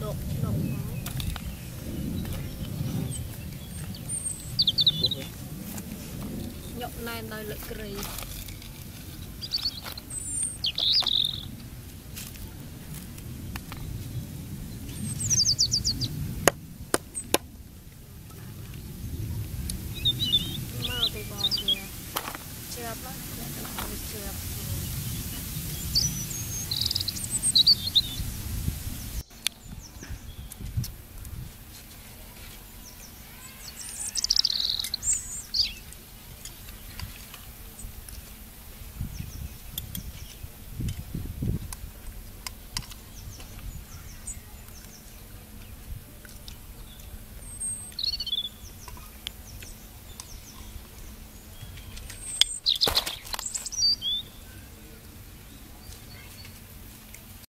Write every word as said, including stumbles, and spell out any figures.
Đậu, đậu nhậu này nơi lợi kỳ.